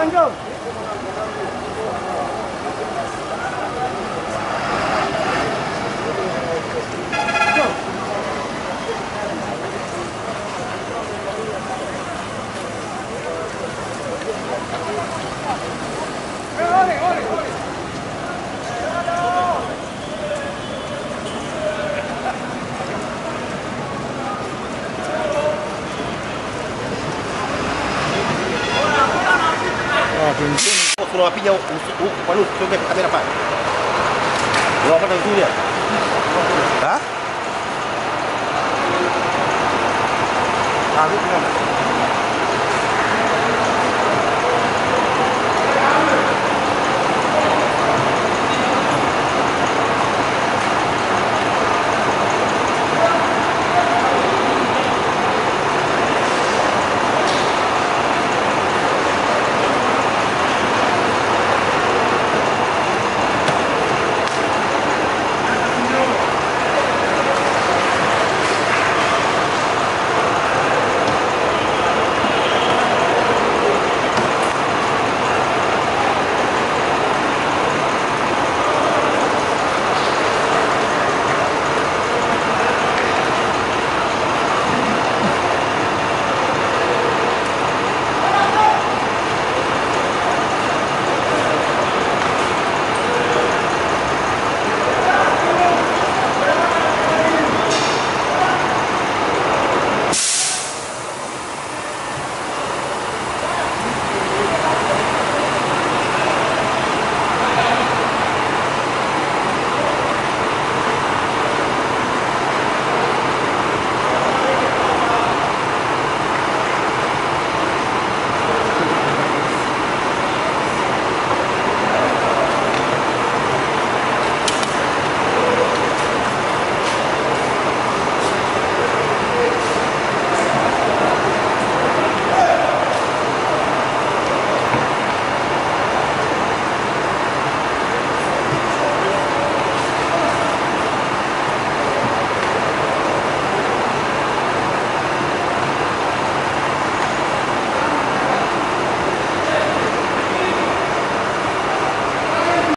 Angel. Suruh apinya untuk panas, suruh apinya apa? Berapa dan suruh dia?